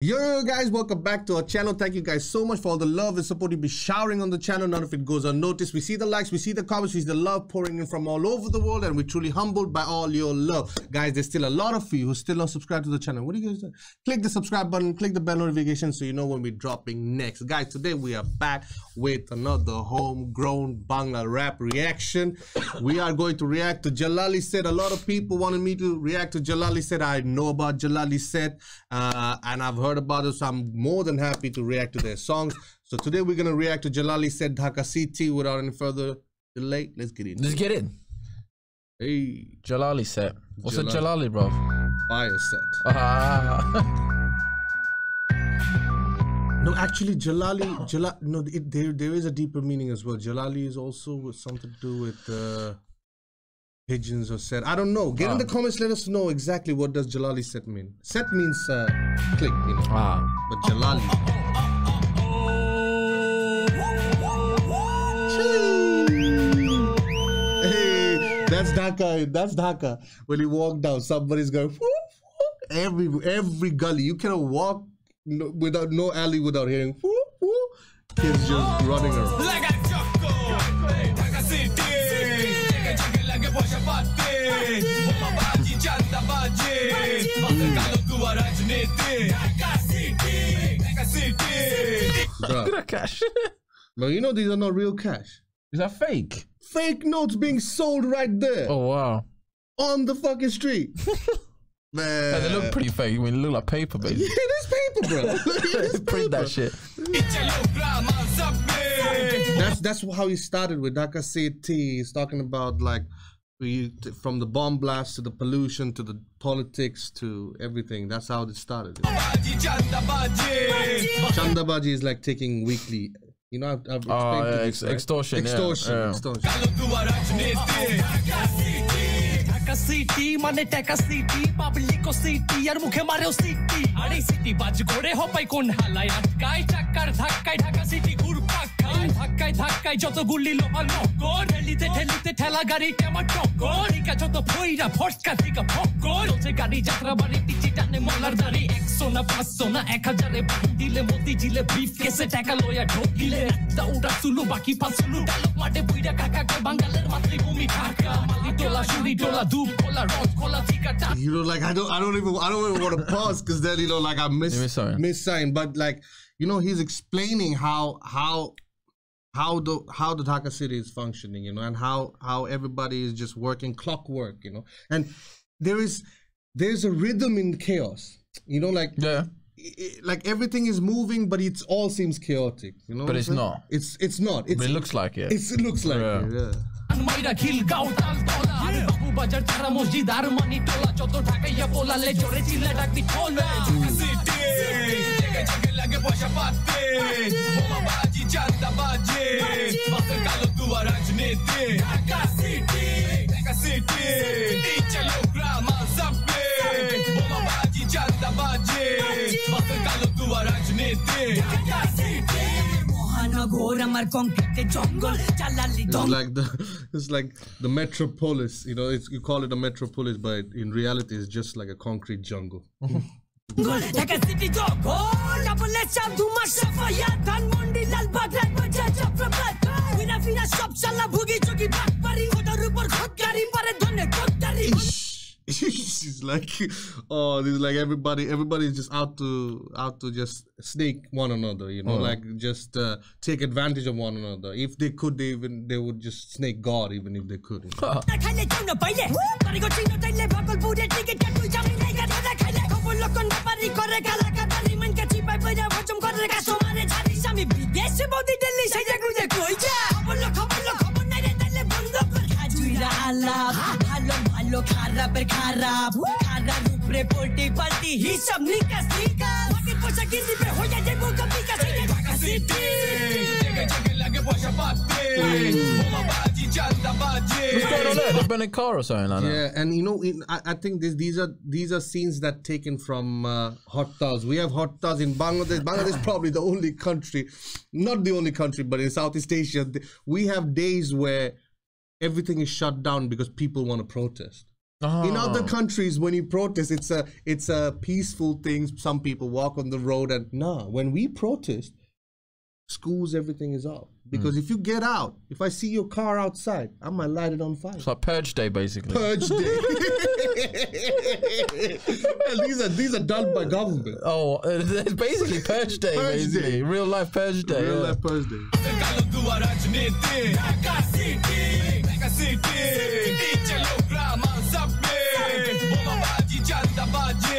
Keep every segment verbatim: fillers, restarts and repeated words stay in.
Yo, yo guys, welcome back to our channel. Thank you guys so much for all the love and support you've been showering on the channel. None of it goes unnoticed. We see the likes, we see the comments, we see the love pouring in from all over the world, and we're truly humbled by all your love. Guys, there's still a lot of you who still not subscribed to the channel. What do you guys do? Click the subscribe button, click the bell notification so you know when we're dropping next. Guys, today we are back with another homegrown Bangla rap reaction. We are going to react to Jalali Set. A lot of people wanted me to react to Jalali Set. I know about Jalali Set, uh, and I've heard about it, so I'm more than happy to react to their songs. So today we're gonna react to Jalali Set, Dhaka City. Without any further delay, let's get in. Let's get in. Hey, Jalali Set. What's Jalali. a Jalali, bro? Fire set. Ah. No, actually, Jalali. Jalali. No, it, there there is a deeper meaning as well. Jalali is also with something to do with uh, pigeons or set. I don't know. Get ah. in the comments. Let us know exactly what does Jalali Set mean. Set means. Uh, Click, you know. Ah. But Jalali. Hey, that's Dhaka. That's Dhaka. When you walk down, somebody's going whoop, whoop. every every gully. You cannot walk no, without no alley without hearing whoop, whoop. Kids just running around. Like a choco, like a city, like a Boshapati, Babaji, Chandabaji. Cash. No, you know these are not real cash. Is that fake? Fake notes being sold right there. Oh wow! On the fucking street. Man, yeah, they look pretty fake. I mean, they look like paper, baby. Yeah, it is paper, bro. It is print that shit. That's that's how he started with Dhaka City. He's talking about like. We, from the bomb blast to the pollution to the politics to everything. That's how it started. Chandabaji is like taking weekly. You know, I've, I've explained oh, yeah, to ex this, extortion, right? yeah, extortion, yeah. extortion. You know, like I don't, I don't even, I don't even want to pause because then you know, like I miss, miss sign, but like you know, he's explaining how how. How the how the Dhaka City is functioning, you know, and how how everybody is just working clockwork, you know, and there is there's a rhythm in chaos, you know, like yeah, it, like everything is moving, but it all seems chaotic, you know. But it's not. It's it's not. It's, but it looks like it. It's, it looks like yeah. it. Yeah. Mm. It's like the it's like the metropolis, you know, it's you call it a metropolis, but in reality it's just like a concrete jungle. Dhaka City to gold, Lalbax Rapur, Mashafaya, Dhan Mundi, Lalbax Rapur, Jaja Prabhat, Vina Vina Shop, Shala Boogie, Jogi, Bakpari, Udharupar, Khudkari, Pare Dhone, Khudkari. She's like, oh, this is like everybody. Everybody's just out to out to just snake one another, you know, oh. like just uh, take advantage of one another. If they could, they even they would just snake God, even if they couldn't. Huh. Car or something like that. Yeah, and you know, in, I, I think this, these are these are scenes that taken from uh, hotels. We have hotels in Bangladesh. Bangladesh is probably the only country, not the only country, but in Southeast Asia, we have days where everything is shut down because people want to protest. Oh. In other countries, when you protest, it's a it's a peaceful thing. Some people walk on the road, and nah, when we protest, schools, everything is off. Because mm. if you get out, if I see your car outside, I might light it on fire. It's like purge day, basically. Purge day. these are these are done by government. Oh, it's basically purge day, purge basically. Day. Real life purge day. Real yeah. life purge day. Dhaka City, Dhaka City, Wadi, Chandabaji.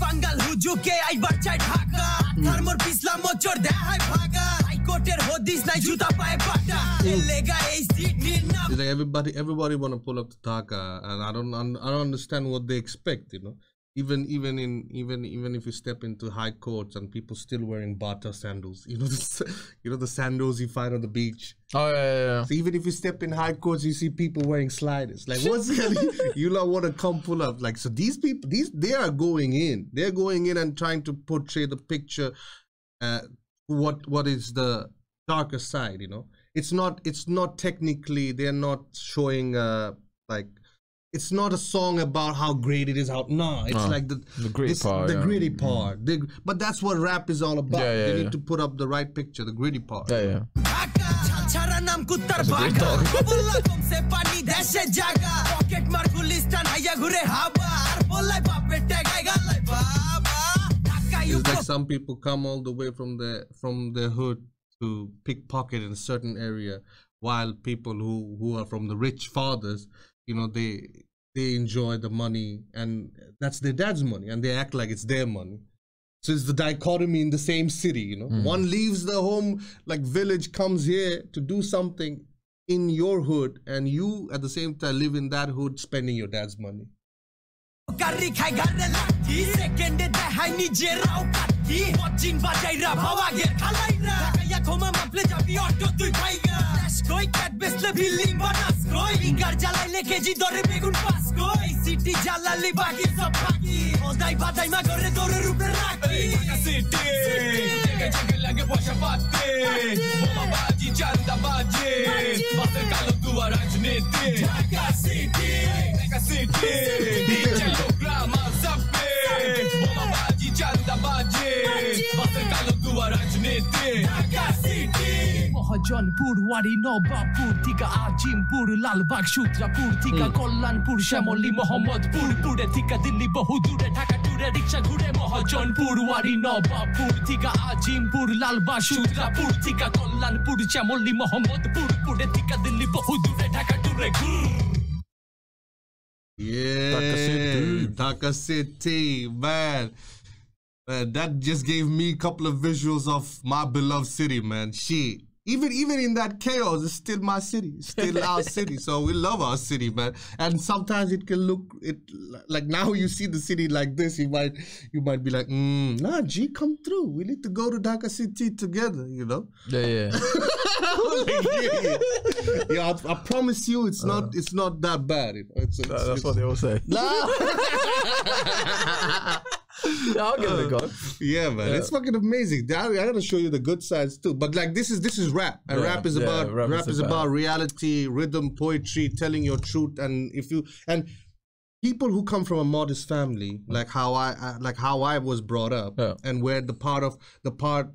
Bangal hujuke I bachai Dhaka thermor pisla mochor dehai bhaga I coater hodis nai juta pae bata lega is like everybody everybody want to pull up to Dhaka, and I don't I don't understand what they expect, you know. Even even in even even if you step into high courts and people still wearing Bata sandals, you know, the, you know the sandals you find on the beach. Oh yeah, yeah, yeah. So even if you step in high courts, you see people wearing sliders. Like what's you lot want to come pull up? Like so, these people, these they are going in. They're going in and trying to portray the picture. Uh, what what is the darker side? You know, it's not it's not technically they're not showing uh like. It's not a song about how great it is out. No, it's oh, like the the gritty part. The yeah. gritty part. Mm. The, but that's what rap is all about. Yeah, yeah, they yeah. need to put up the right picture, the gritty part. Yeah, yeah. That's a great dog. It's like some people come all the way from the from their hood to pickpocket in a certain area, while people who who are from the rich fathers, you know, they they enjoy the money, and that's their dad's money, and they act like it's their money. So it's the dichotomy in the same city, you know. Mm. One leaves the home, like village, comes here to do something in your hood, and you at the same time live in that hood spending your dad's money. Banascoy, cat best building Banascoy. Gardiala, Geddor, begun Banascoy. City Jalaliba, it's a party. Odai, Bata, my Geddor, Ruperaki. City, City, Jagalage, Boshapati. Wadi, Chandabaji. Bata, Kaludua, Rajniti. Dhaka City, Dhaka City. Jalograma, Zappe. Wadi, Chandabaji. Bata, Kaludua, Rajniti. Dhaka City. Colan Pur, Wadi, no Bapu Tika, Pur, Lalbax Rapur, Tika, Colan Pur, Shamolima, Homot Pur, Tika, Diliba, who do the Dhaka Dura, Richa, Gude, Pur, Wadi, no Bapu Tika, Pur, Lalbax Rapur, Tika, Colan Pur, Shamolima, Homot Pur, Tika, Diliba, who do the Dhaka Dura. Yeah, Dhaka City, man. Man, that just gave me a couple of visuals of my beloved city, man. She. Even even in that chaos, it's still my city, it's still our city. So we love our city, man. And sometimes it can look it like now you see the city like this, you might you might be like, mm, nah, G, come through. We need to go to Dhaka City together, you know. Yeah, yeah. like, yeah, yeah. yeah I, I promise you, it's uh, not it's not that bad. You know? it's, it's, no, that's it's, what they all say. Nah. Yeah, I'll give it a go. Uh, yeah, man, yeah. It's fucking amazing. I, I gotta show you the good sides too. But like, this is this is rap, and yeah, rap is yeah, about rap, rap is, is about reality, rhythm, poetry, telling your truth. And if you and people who come from a modest family, like how I, I like how I was brought up, yeah. and where the part of the part.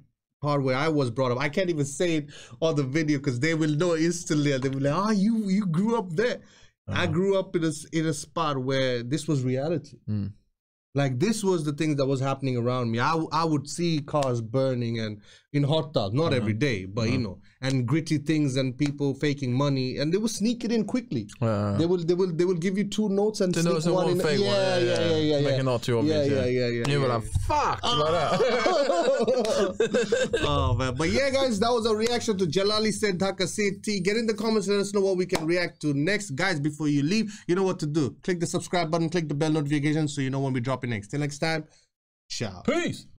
part where I was brought up. I can't even say it on the video because they will know instantly. They'll be like, ah, oh, you you grew up there. Uh -huh. I grew up in a, in a spot where this was reality. Mm. Like this was the thing that was happening around me. I, I would see cars burning and in hot tubs, not uh -huh. every day, but uh -huh. you know, and gritty things and people faking money, and they will sneak it in quickly. Uh -huh. They will they will they will give you two notes and two sneak notes one, one in. Fake yeah, one. Yeah, yeah, yeah, yeah, yeah. Make it not too obvious. Yeah, yeah, yeah, yeah. yeah, yeah you were yeah, like, yeah. fuck. Oh. Like that. oh man, but yeah, guys, that was our reaction to Jalali Set, Dhaka City. Get in the comments, let us know what we can react to next, guys. Before you leave, you know what to do. Click the subscribe button, click the bell notification, so you know when we drop. Next. Till next time, ciao. Peace.